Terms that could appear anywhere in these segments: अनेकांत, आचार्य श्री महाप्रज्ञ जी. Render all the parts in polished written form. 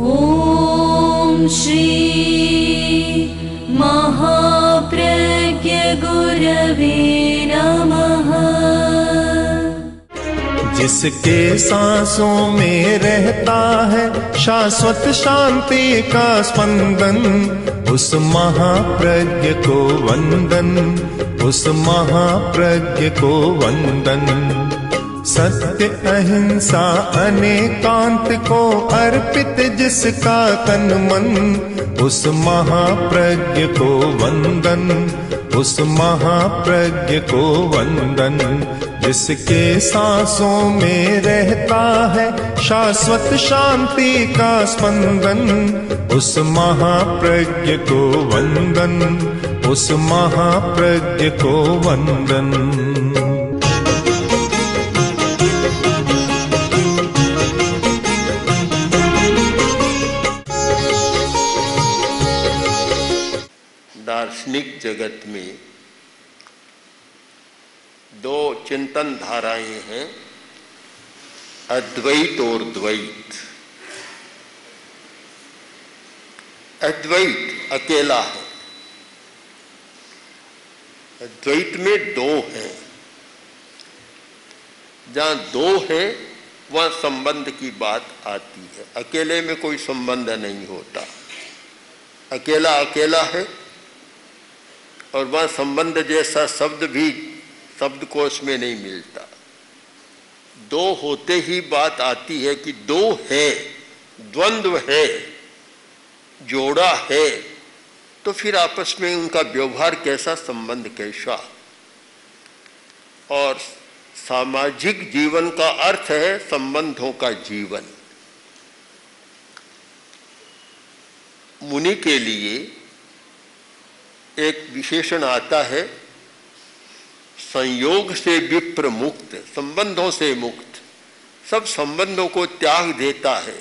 ओम श्री महाप्रज्ञ गुरवे नमः। जिसके सांसों में रहता है शाश्वत शांति का स्पंदन, उस महाप्रज्ञ को वंदन, उस महाप्रज्ञ को वंदन। सत्य अहिंसा अनेकांत को अर्पित जिसका तन मन, उस महाप्रज्ञ को वंदन, उस महाप्रज्ञ को वंदन। जिसके सांसों में रहता है शाश्वत शांति का स्पंदन, उस महाप्रज्ञ को वंदन, उस महाप्रज्ञ को वंदन। दार्शनिक जगत में दो चिंतन धाराएं हैं, अद्वैत और द्वैत। अद्वैत अकेला है, द्वैत में दो हैं। जहां दो हैं वहां संबंध की बात आती है, अकेले में कोई संबंध नहीं होता। अकेला अकेला है और वह संबंध जैसा शब्द भी शब्दकोश में नहीं मिलता। दो होते ही बात आती है कि दो है, द्वंद्व है, जोड़ा है, तो फिर आपस में उनका व्यवहार कैसा, संबंध कैसा। और सामाजिक जीवन का अर्थ है संबंधों का जीवन। मुनि के लिए एक विशेषण आता है, संयोग से विप्र मुक्त, संबंधों से मुक्त। सब संबंधों को त्याग देता है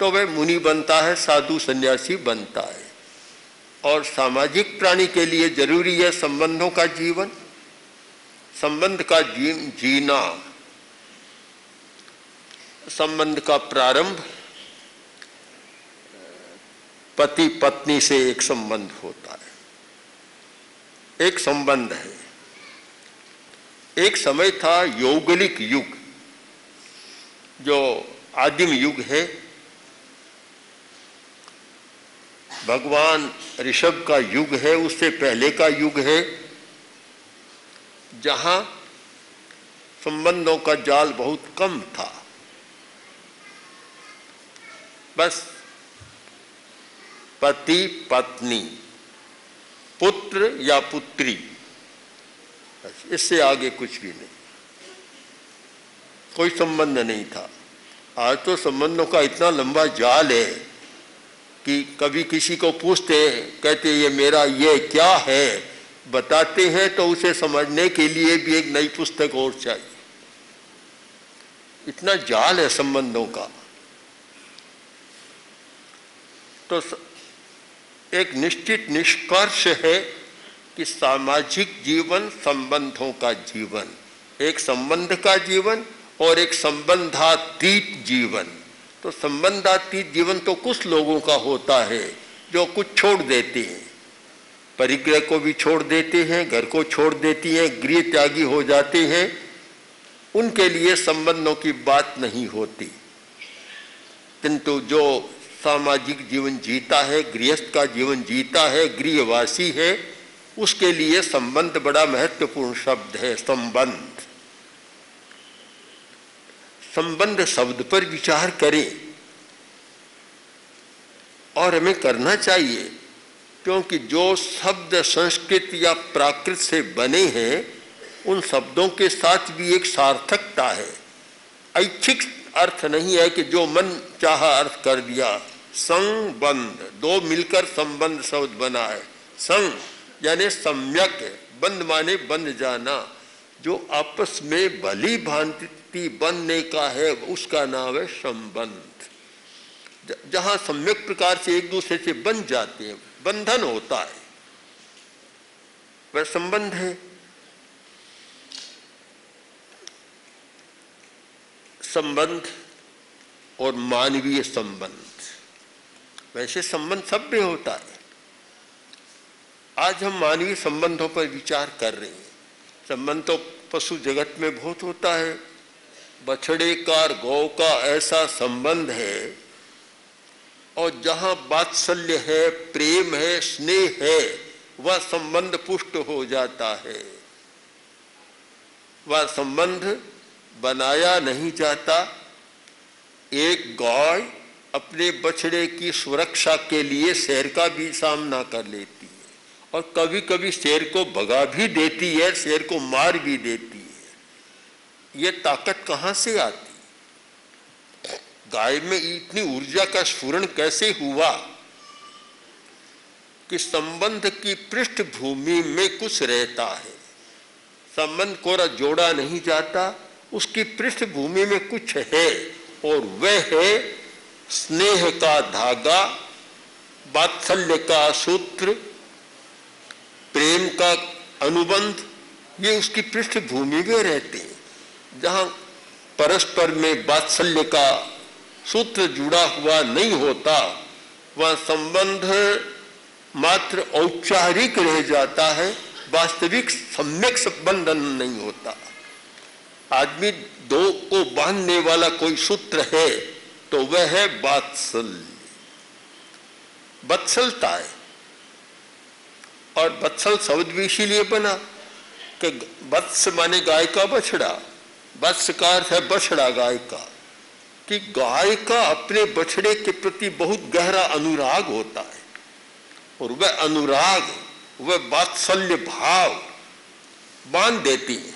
तो वह मुनि बनता है, साधु सन्यासी बनता है। और सामाजिक प्राणी के लिए जरूरी है संबंधों का जीवन, संबंध का जीना। संबंध का प्रारंभ पति पत्नी से एक संबंध होता है, एक संबंध है। एक समय था यौगलिक युग, जो आदिम युग है। भगवान ऋषभ का युग है, उससे पहले का युग है, जहां संबंधों का जाल बहुत कम था। बस पति पत्नी, पुत्र या पुत्री, इससे आगे कुछ भी नहीं, कोई संबंध नहीं था। आज तो संबंधों का इतना लंबा जाल है कि कभी किसी को पूछते हैं, कहते ये मेरा ये क्या है, बताते हैं तो उसे समझने के लिए भी एक नई पुस्तक और चाहिए। इतना जाल है संबंधों का। तो एक निश्चित निष्कर्ष है कि सामाजिक जीवन संबंधों का जीवन, एक संबंध का जीवन और एक संबंधातीत जीवन। तो संबंधातीत जीवन तो कुछ लोगों का होता है जो कुछ छोड़ देते हैं, परिग्रह को भी छोड़ देते हैं, घर को छोड़ देती हैं, गृह त्यागी हो जाते हैं। उनके लिए संबंधों की बात नहीं होती। किंतु जो सामाजिक जीवन जीता है, गृहस्थ का जीवन जीता है, गृहवासी है, उसके लिए संबंध बड़ा महत्वपूर्ण शब्द है। संबंध, संबंध शब्द पर विचार करें, और हमें करना चाहिए, क्योंकि जो शब्द संस्कृत या प्राकृत से बने हैं उन शब्दों के साथ भी एक सार्थकता है। ऐच्छिक अर्थ नहीं है कि जो मन चाहा अर्थ कर दिया। संबंध, दो मिलकर संबंध शब्द बना है। संग यानी सम्यक, बंध माने बंध जाना, जो आपस में भली भांति बनने का है, उसका नाम है संबंध। जहाँ सम्यक प्रकार से एक दूसरे से बन जाते हैं, बंधन होता है, वह संबंध है। संबंध और मानवीय संबंध, वैसे संबंध सब में होता है। आज हम मानवीय संबंधों पर विचार कर रहे हैं। संबंध तो पशु जगत में बहुत होता है। बछड़े का और गौ का ऐसा संबंध है, और जहाँ वात्सल्य है, प्रेम है, स्नेह है, वह संबंध पुष्ट हो जाता है। वह संबंध बनाया नहीं जाता। एक गाय अपने बछड़े की सुरक्षा के लिए शेर का भी सामना कर लेती है, और कभी कभी शेर को भगा भी देती है, शेर को मार भी देती है। ये ताकत कहाँ से आती? गाय में इतनी ऊर्जा का स्फुरण कैसे हुआ कि संबंध की पृष्ठभूमि में कुछ रहता है। संबंध को जोड़ा नहीं जाता, उसकी पृष्ठभूमि में कुछ है, और वह है स्नेह का धागा, वात्सल्य का सूत्र, प्रेम का अनुबंध। ये उसकी पृष्ठभूमि में रहते हैं। जहाँ परस्पर में वात्सल्य का सूत्र जुड़ा हुआ नहीं होता, वह संबंध मात्र औपचारिक रह जाता है। वास्तविक सम्यक संबंधन नहीं होता। आदमी दो को बांधने वाला कोई सूत्र है तो वह है वात्सल्य, वत्सलता है। और वत्सल शब्द भी इसीलिए बना कि वत्स माने गाय का बछड़ा, वत्स का अर्थ है बछड़ा गाय का, कि गाय का अपने बछड़े के प्रति बहुत गहरा अनुराग होता है, और वह अनुराग, वह वात्सल्य भाव बांध देती है।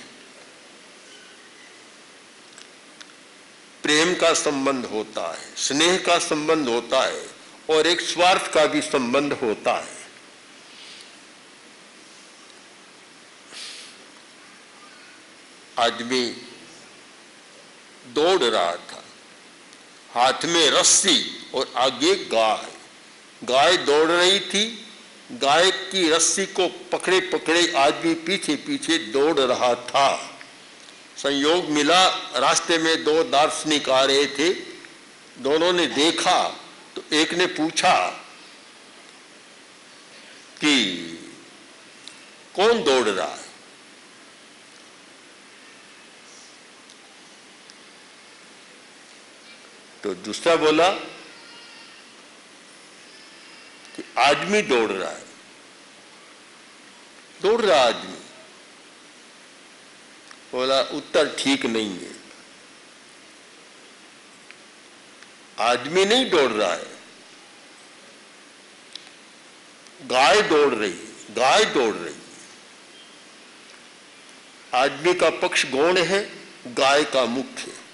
प्रेम का संबंध होता है, स्नेह का संबंध होता है, और एक स्वार्थ का भी संबंध होता है। आदमी दौड़ रहा था, हाथ में रस्सी और आगे गाय। गाय दौड़ रही थी, गाय की रस्सी को पकड़े पकड़े आदमी पीछे पीछे दौड़ रहा था। संयोग मिला, रास्ते में दो दार्शनिक आ रहे थे। दोनों ने देखा तो एक ने पूछा कि कौन दौड़ रहा है? तो दूसरा बोला कि आदमी दौड़ रहा है, दौड़ रहा आदमी। बोला उत्तर ठीक नहीं है, आदमी नहीं दौड़ रहा है, गाय दौड़ रही है, गाय दौड़ रही है। आदमी का पक्ष गौण है, गाय का मुख्य है।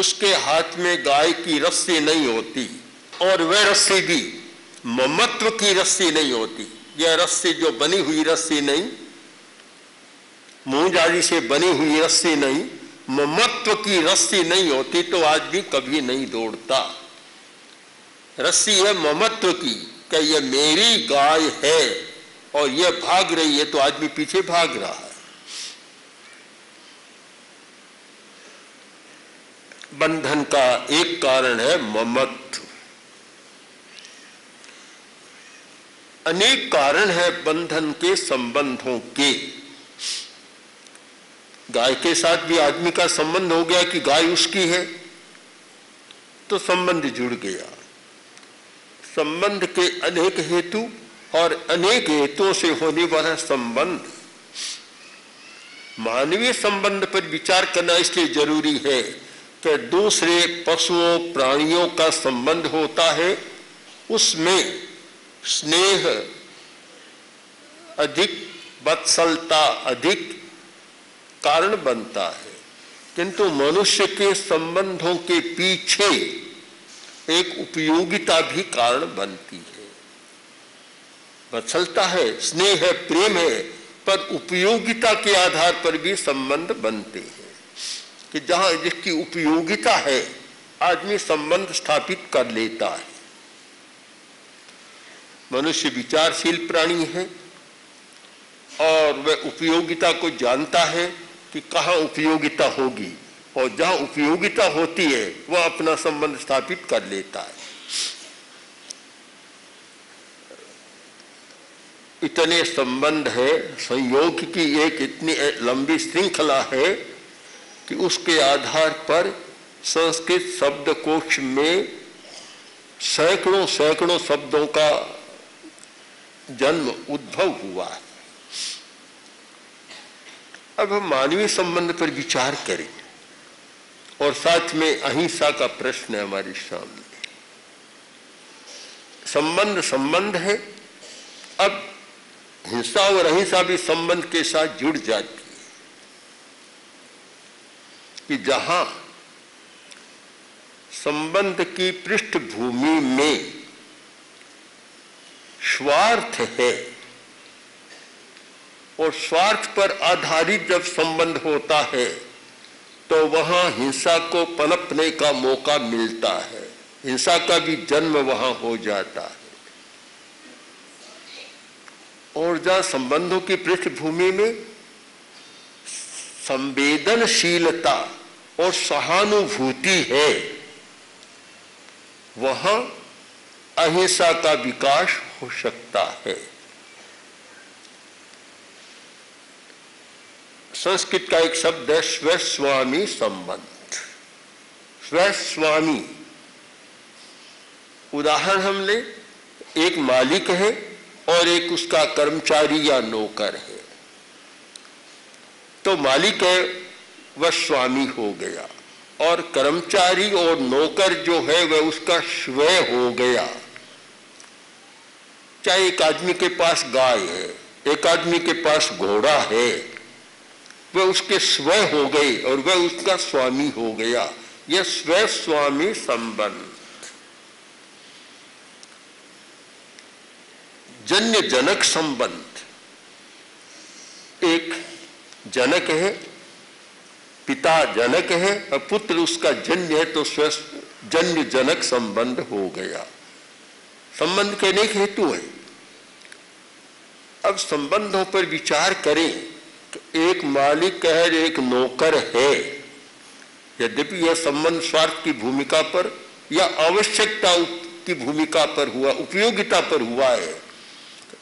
उसके हाथ में गाय की रस्सी नहीं होती, और वह रस्सी भी ममत्व की रस्सी नहीं होती। यह रस्सी जो बनी हुई रस्सी नहीं, मूंज आदि से बनी हुई रस्सी नहीं, ममत्व की रस्सी नहीं होती तो आदमी कभी नहीं दौड़ता। रस्सी है ममत्व की, कि यह मेरी गाय है और यह भाग रही है, तो आदमी पीछे भाग रहा है। बंधन का एक कारण है ममत्व, अनेक कारण है बंधन के संबंधों के। गाय के साथ भी आदमी का संबंध हो गया कि गाय उसकी है, तो संबंध जुड़ गया। संबंध के अनेक हेतु, और अनेक हेतुओं से होने वाला संबंध। मानवीय संबंध पर विचार करना इसलिए जरूरी है कि दूसरे पशुओं प्राणियों का संबंध होता है, उसमें स्नेह अधिक, वत्सलता अधिक कारण बनता है। किंतु मनुष्य के संबंधों के पीछे एक उपयोगिता भी कारण बनती है। वत्सलता है, स्नेह है, प्रेम है, पर उपयोगिता के आधार पर भी संबंध बनते हैं कि जहाँ जिसकी उपयोगिता है आदमी संबंध स्थापित कर लेता है। मनुष्य विचारशील प्राणी है, और वह उपयोगिता को जानता है कि कहाँ उपयोगिता होगी, और जहाँ उपयोगिता होती है वह अपना संबंध स्थापित कर लेता है। इतने संबंध है, संयोग की एक इतनी लंबी श्रृंखला है कि उसके आधार पर संस्कृत शब्दकोश में सैकड़ों सैकड़ों शब्दों का जन्म उद्भव हुआ है। अब हम मानवीय संबंध पर विचार करें और साथ में अहिंसा का प्रश्न है हमारे सामने। संबंध संबंध है, अब हिंसा और अहिंसा भी संबंध के साथ जुड़ जाती है कि जहां संबंध की पृष्ठभूमि में स्वार्थ है और स्वार्थ पर आधारित जब संबंध होता है तो वहां हिंसा को पनपने का मौका मिलता है, हिंसा का भी जन्म वहां हो जाता है। और जहां संबंधों की पृष्ठभूमि में संवेदनशीलता और सहानुभूति है वहां अहिंसा का विकास हो सकता है। संस्कृत का एक शब्द है स्वस्वामी संबंध। स्वस्वामी उदाहरण हम ले, एक मालिक है और एक उसका कर्मचारी या नौकर है। तो मालिक है वह स्वामी हो गया और कर्मचारी और नौकर जो है वह उसका स्वय हो गया। चाहे एक आदमी के पास गाय है, एक आदमी के पास घोड़ा है, वह उसके स्वय हो गए और वह उसका स्वामी हो गया। यह स्वय स्वामी संबंध जन्य जनक संबंध। एक जनक है, पिता जनक है और पुत्र उसका जन्य है, तो स्वय जन्य जनक संबंध हो गया। संबंध के अनेक हेतु है। अब संबंधों पर विचार करें। एक मालिक है, एक नौकर है। यद्यपि यह संबंध स्वार्थ की भूमिका पर या आवश्यकता की भूमिका पर हुआ, उपयोगिता पर हुआ है।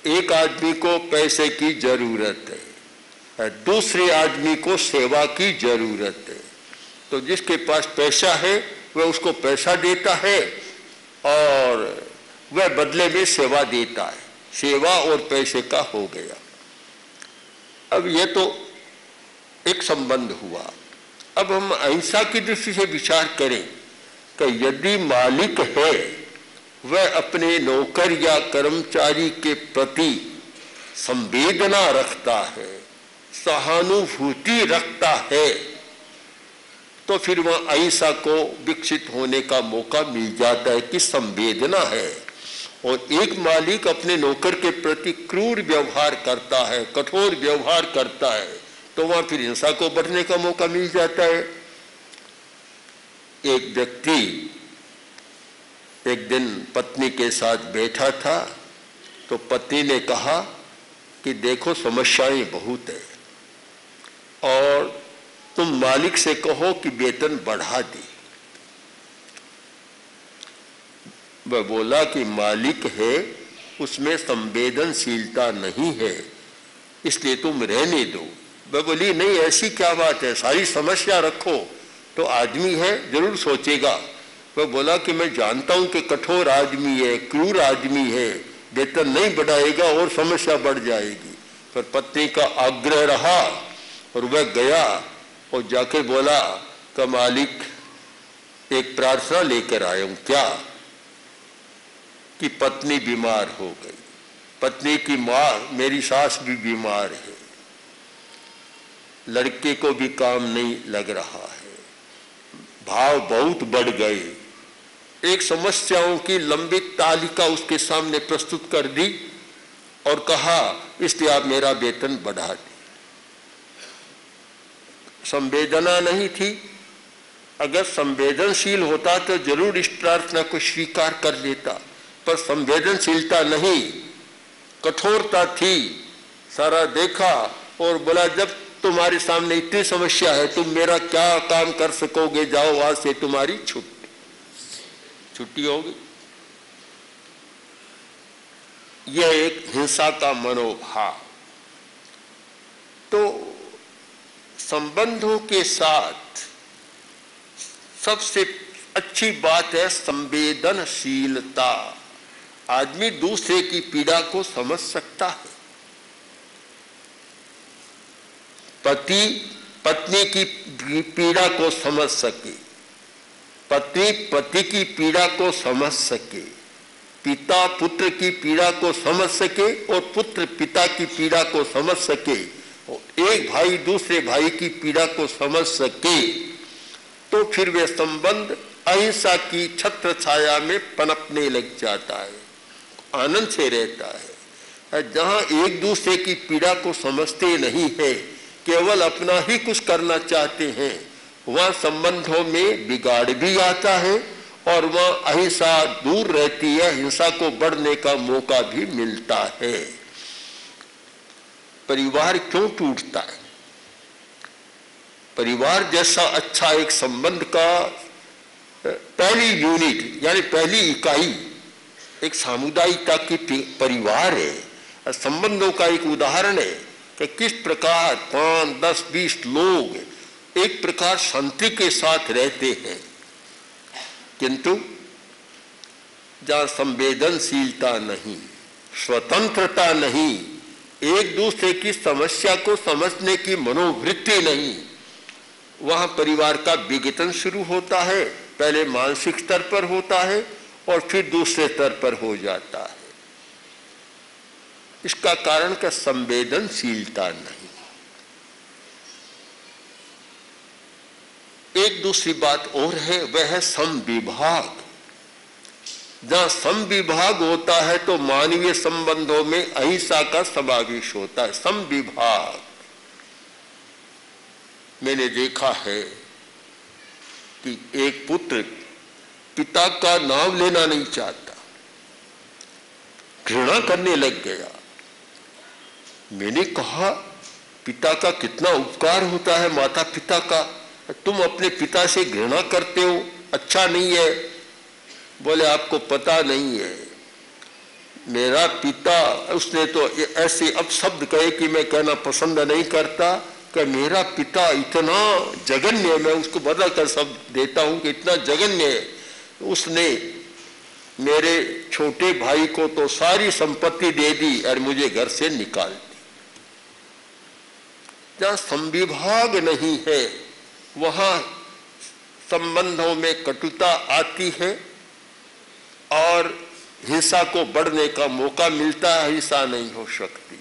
एक आदमी को पैसे की जरूरत है, दूसरे आदमी को सेवा की जरूरत है, तो जिसके पास पैसा है वह उसको पैसा देता है और वह बदले में सेवा देता है। सेवा और पैसे का हो गया। अब यह तो एक संबंध हुआ। अब हम अहिंसा की दृष्टि से विचार करें कि यदि मालिक है वह अपने नौकर या कर्मचारी के प्रति संवेदना रखता है, सहानुभूति रखता है, तो फिर वह अहिंसा को विकसित होने का मौका मिल जाता है कि संवेदना है। और एक मालिक अपने नौकर के प्रति क्रूर व्यवहार करता है, कठोर व्यवहार करता है, तो वहां फिर हिंसा को बढ़ने का मौका मिल जाता है। एक व्यक्ति एक दिन पत्नी के साथ बैठा था, तो पत्नी ने कहा कि देखो समस्याएं बहुत है और तुम मालिक से कहो कि वेतन बढ़ा दे। वह बोला कि मालिक है उसमें संवेदनशीलता नहीं है, इसलिए तुम रहने दो। वह बोली नहीं, ऐसी क्या बात है, सारी समस्या रखो तो आदमी है जरूर सोचेगा। वह बोला कि मैं जानता हूं कि कठोर आदमी है, क्रूर आदमी है, वेतन नहीं बढ़ाएगा और समस्या बढ़ जाएगी। पर पत्नी का आग्रह रहा और वह गया और जाके बोला कि मालिक एक प्रार्थना लेकर आया हूं, क्या कि पत्नी बीमार हो गई, पत्नी की माँ मेरी सास भी बीमार है, लड़के को भी काम नहीं लग रहा है, भाव बहुत बढ़ गए। एक समस्याओं की लंबी तालिका उसके सामने प्रस्तुत कर दी और कहा इसलिए आप मेरा वेतन बढ़ा दें। संवेदना नहीं थी। अगर संवेदनशील होता तो जरूर इस प्रार्थना को स्वीकार कर लेता, पर संवेदनशीलता नहीं, कठोरता थी। सारा देखा और बोला जब तुम्हारे सामने इतनी समस्या है तुम मेरा क्या काम कर सकोगे, जाओ आज से तुम्हारी छुट्टी होगी। यह एक हिंसा का मनोभाव तो संबंधों के साथ सबसे अच्छी बात है संवेदनशीलता। आदमी दूसरे की पीड़ा को समझ सकता है। पति पत्नी की पीड़ा को समझ सके, पत्नी पति की पीड़ा को समझ सके, पिता पुत्र की पीड़ा को समझ सके और पुत्र पिता की पीड़ा को समझ सके और एक भाई दूसरे भाई की पीड़ा को समझ सके तो फिर वे संबंध अहिंसा की छत्र छाया में पनपने लग जाता है, आनंद से रहता है। जहाँ एक दूसरे की पीड़ा को समझते नहीं है, केवल अपना ही कुछ करना चाहते हैं, वहाँ संबंधों में बिगाड़ भी आता है और वहाँ अहिंसा दूर रहती है, हिंसा को बढ़ने का मौका भी मिलता है। परिवार क्यों टूटता है? परिवार जैसा अच्छा एक संबंध का पहली यूनिट यानी पहली इकाई एक सामुदायिकता की परिवार है। संबंधों का एक उदाहरण है कि किस प्रकार 5, 10, 20 लोग एक प्रकार शांति के साथ रहते हैं, किंतु जहाँ संवेदनशीलता नहीं, स्वतंत्रता नहीं, एक दूसरे की समस्या को समझने की मनोवृत्ति नहीं, वहाँ परिवार का विघटन शुरू होता है। पहले मानसिक स्तर पर होता है और फिर दूसरे स्तर पर हो जाता है। इसका कारण का संवेदनशीलता नहीं। एक दूसरी बात और है, वह है समविभाग। जहाँ समविभाग होता है तो मानवीय संबंधों में अहिंसा का समावेश होता है। समविभाग मैंने देखा है कि एक पुत्र पिता का नाम लेना नहीं चाहता, घृणा करने लग गया। मैंने कहा पिता का कितना उपकार होता है, माता पिता का, तुम अपने पिता से घृणा करते हो, अच्छा नहीं है। बोले आपको पता नहीं है मेरा पिता, उसने तो ऐसे अपशब्द कहे कि मैं कहना पसंद नहीं करता, कि मेरा पिता इतना जघन्य है, मैं उसको बदल कर शब्द देता हूँ कि इतना जघन्य है, उसने मेरे छोटे भाई को तो सारी संपत्ति दे दी और मुझे घर से निकाल दी। जहाँ संविभाग नहीं है वहाँ संबंधों में कटुता आती है और हिंसा को बढ़ने का मौका मिलता है। हिंसा नहीं हो सकती।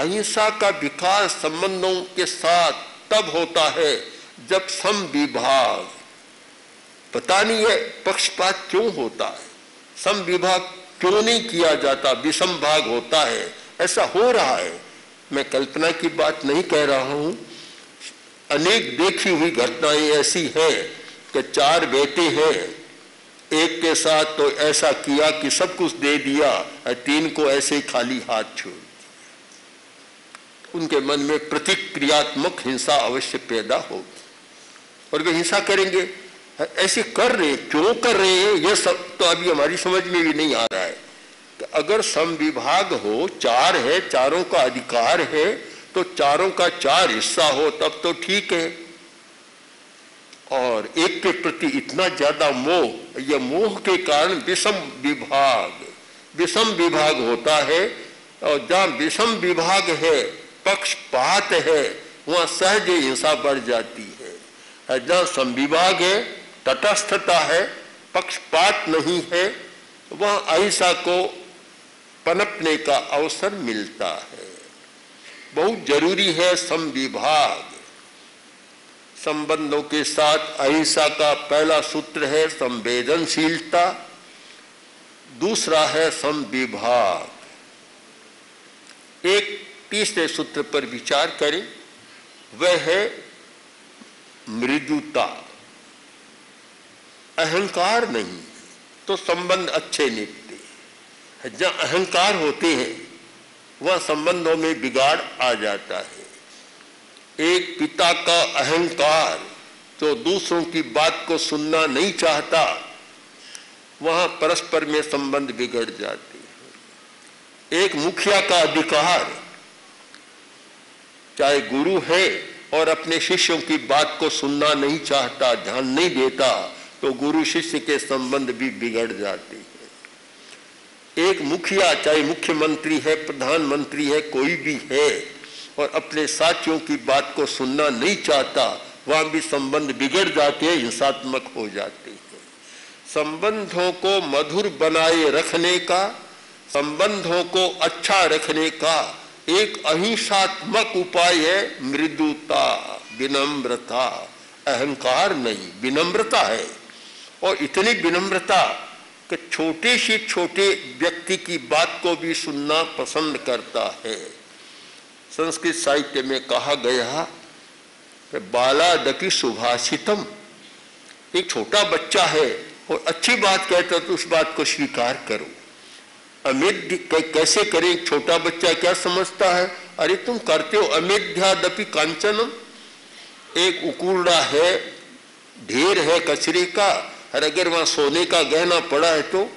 अहिंसा का विकास संबंधों के साथ तब होता है जब समविभाग, पता नहीं है पक्षपात क्यों होता है, समविभाग क्यों नहीं किया जाता, विषम भाग होता है। ऐसा हो रहा है, मैं कल्पना की बात नहीं कह रहा हूँ। अनेक देखी हुई घटनाएं ऐसी हैं कि 4 बेटे हैं, एक के साथ तो ऐसा किया कि सब कुछ दे दिया और 3 को ऐसे खाली हाथ छोड़, उनके मन में प्रतिक्रियात्मक हिंसा अवश्य पैदा होगी और वे हिंसा करेंगे। ऐसे कर रहे, क्यों कर रहे हैं, यह सब तो अभी हमारी समझ में भी नहीं आ रहा है। तो अगर समविभाग हो, 4 है, 4 का अधिकार है, तो 4 का 4 हिस्सा हो तब तो ठीक है। और एक के प्रति इतना ज्यादा मोह, यह मोह के कारण विषम विभाग होता है। और जहाँ विषम विभाग है, पक्षपात है, वहाँ सहज हिंसा बढ़ जाती है। जहाँ संविभाग है, तटस्थता है, पक्षपात नहीं है, वहाँ अहिंसा को पनपने का अवसर मिलता है। बहुत जरूरी है संविभाग। संबंधों के साथ अहिंसा का पहला सूत्र है संवेदनशीलता, दूसरा है संविभाग। एक तीसरे सूत्र पर विचार करें, वह है मृदुता। अहंकार नहीं तो संबंध अच्छे निपटते। जहाँ अहंकार होते हैं वह संबंधों में बिगाड़ आ जाता है। एक पिता का अहंकार जो दूसरों की बात को सुनना नहीं चाहता, वहाँ परस्पर में संबंध बिगड़ जाते हैं। एक मुखिया का अधिकार, चाहे गुरु है और अपने शिष्यों की बात को सुनना नहीं चाहता, ध्यान नहीं देता, तो गुरु शिष्य के संबंध भी बिगड़ जाते हैं। एक मुखिया चाहे मुख्यमंत्री है, प्रधानमंत्री है, कोई भी है और अपने साथियों की बात को सुनना नहीं चाहता, वहां भी संबंध बिगड़ जाते हैं, हिंसात्मक हो जाते हैं। संबंधों को मधुर बनाए रखने का, संबंधों को अच्छा रखने का एक अहिंसात्मक उपाय है मृदुता, विनम्रता। अहंकार नहीं, विनम्रता है। और इतनी विनम्रता कि छोटे से छोटे व्यक्ति की बात को भी सुनना पसंद करता है। संस्कृत साहित्य में कहा गया कि बालादकी सुभाषितम, एक छोटा बच्चा है और अच्छी बात कहता तो उस बात को स्वीकार करो। अमेध्य कैसे करें, छोटा बच्चा क्या समझता है, अरे तुम करते हो अमेध्यादपि कांचनम। एक उकूड़ा है, ढेर है कचरे का, और अगर वहां सोने का गहना पड़ा है तो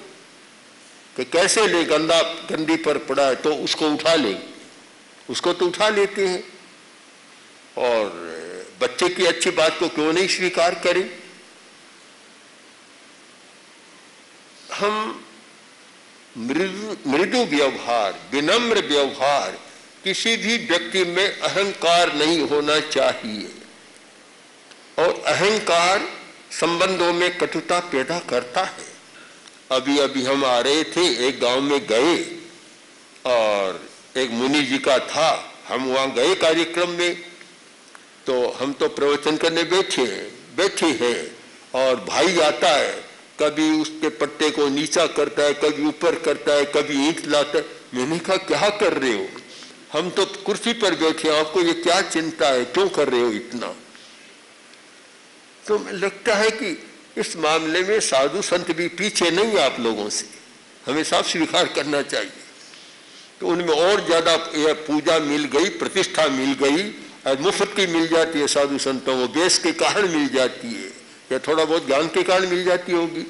कैसे ले, गंदी पर पड़ा है तो उसको उठा ले, उसको तो उठा लेते हैं। और बच्चे की अच्छी बात को क्यों नहीं स्वीकार करें। हम मृदु व्यवहार, विनम्र व्यवहार, किसी भी व्यक्ति में अहंकार नहीं होना चाहिए। और अहंकार संबंधों में कटुता पैदा करता है। अभी अभी हम आ रहे थे, एक गांव में गए और एक मुनि जी का था, हम वहाँ गए कार्यक्रम में, तो हम तो प्रवचन करने बैठे हैं और भाई आता है, कभी उसके पट्टे को नीचा करता है, कभी ऊपर करता है, कभी ईंट लाता है। मैंने कहा क्या कर रहे हो, हम तो कुर्सी पर बैठे हैं, आपको ये क्या चिंता है, क्यों कर रहे हो इतना। तो लगता है कि इस मामले में साधु संत भी पीछे नहीं है आप लोगों से, हमें साफ स्वीकार करना चाहिए। तो उनमें और ज्यादा पूजा मिल गई, प्रतिष्ठा मिल गई, और मुफ्त की मिल जाती है साधु संतों को, बेस के कारण मिल जाती है या थोड़ा बहुत ज्ञान के कारण मिल जाती होगी,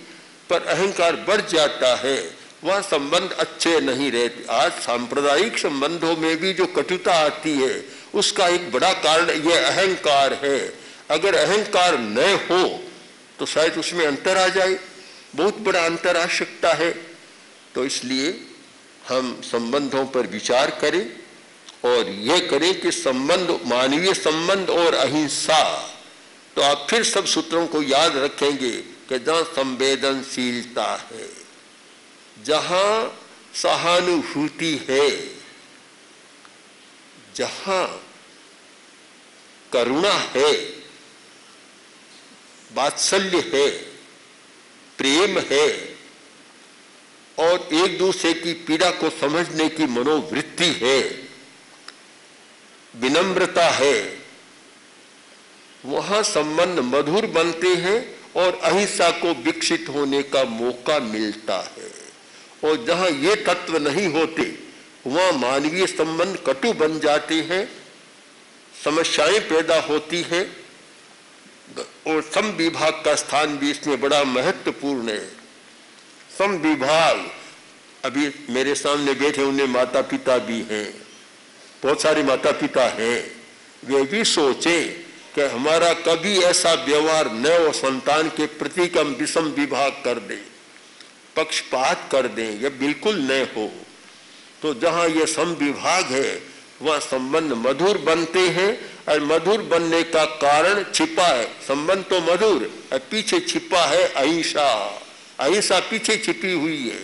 पर अहंकार बढ़ जाता है, वह संबंध अच्छे नहीं रहते। आज सांप्रदायिक संबंधों में भी जो कटुता आती है उसका एक बड़ा कारण यह अहंकार है। अगर अहंकार न हो तो शायद उसमें अंतर आ जाए, बहुत बड़ा अंतर आ सकता है। तो इसलिए हम संबंधों पर विचार करें और यह करें कि संबंध, मानवीय संबंध और अहिंसा, तो आप फिर सब सूत्रों को याद रखेंगे कि जहाँ संवेदनशीलता है, जहाँ सहानुभूति है, जहाँ करुणा है, वात्सल्य है, प्रेम है और एक दूसरे की पीड़ा को समझने की मनोवृत्ति है, विनम्रता है, वहां संबंध मधुर बनते हैं और अहिंसा को विकसित होने का मौका मिलता है। और जहां ये तत्व नहीं होते वहां मानवीय संबंध कटु बन जाते हैं, समस्याएं पैदा होती हैं। और सम विभाग का स्थान भी इसमें बड़ा महत्वपूर्ण है। सम विभाग, अभी मेरे सामने बैठे उन्हें माता पिता भी हैं, बहुत सारे माता पिता हैं, वे भी सोचें कि हमारा कभी ऐसा व्यवहार न हो संतान के प्रति कि हम विषम विभाग कर दें, पक्षपात कर दें, यह बिल्कुल न हो। तो जहाँ यह सम विभाग है वह संबंध मधुर बनते हैं, और मधुर बनने का कारण छिपा है। संबंध तो मधुर और पीछे छिपा है अहिंसा, अहिंसा पीछे छिपी हुई है।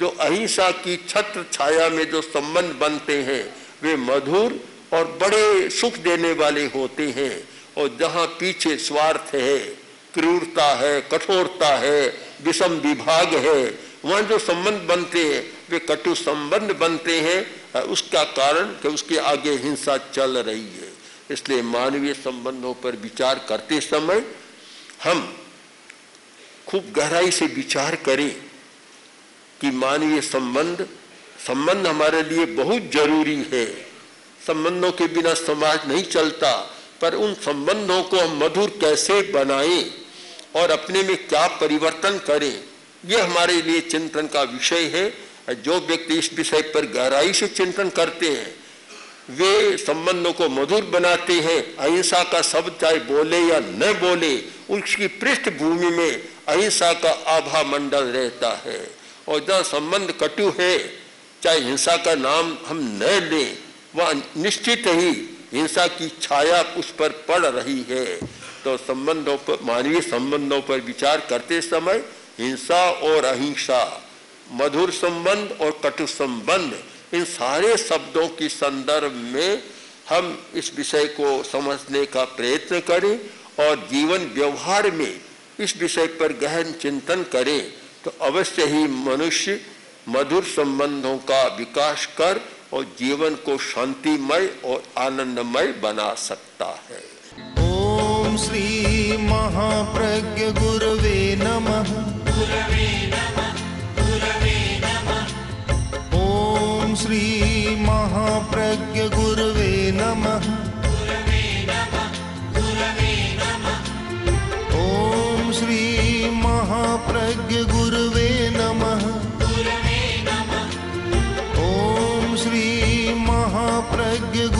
जो अहिंसा की छत्र छाया में जो संबंध बनते हैं वे मधुर और बड़े सुख देने वाले होते हैं। और जहाँ पीछे स्वार्थ है, क्रूरता है, कठोरता है, विषम विभाग है, वहाँ जो संबंध बनते हैं वे कटु संबंध बनते हैं। उसका कारण कि उसके आगे हिंसा चल रही है। इसलिए मानवीय संबंधों पर विचार करते समय हम खूब गहराई से विचार करें कि मानवीय संबंध हमारे लिए बहुत जरूरी है। संबंधों के बिना समाज नहीं चलता, पर उन संबंधों को हम मधुर कैसे बनाएं और अपने में क्या परिवर्तन करें, यह हमारे लिए चिंतन का विषय है। जो व्यक्ति इस विषय पर गहराई से चिंतन करते हैं वे संबंधों को मधुर बनाते हैं। अहिंसा का शब्द चाहे बोले या न बोले उसकी पृष्ठभूमि में अहिंसा का आभा मंडल रहता है। और जहाँ संबंध कटु है चाहे हिंसा का नाम हम न लें वह निश्चित ही हिंसा की छाया उस पर पड़ रही है। तो संबंधों पर, मानवीय संबंधों पर विचार करते समय हिंसा और अहिंसा, मधुर संबंध और कटु संबंध, इन सारे शब्दों की संदर्भ में हम इस विषय को समझने का प्रयत्न करें और जीवन व्यवहार में इस विषय पर गहन चिंतन करें तो अवश्य ही मनुष्य मधुर संबंधों का विकास कर और जीवन को शांतिमय और आनंदमय बना सकता है। ओम श्री महाप्रज्ञ गुरुवे नमः। ओम श्री महाप्रज्ञ गुरुवे नमः। ओम श्री महाप्रज्ञ गुरुवे नमः। ओम श्री महाप्रज्ञ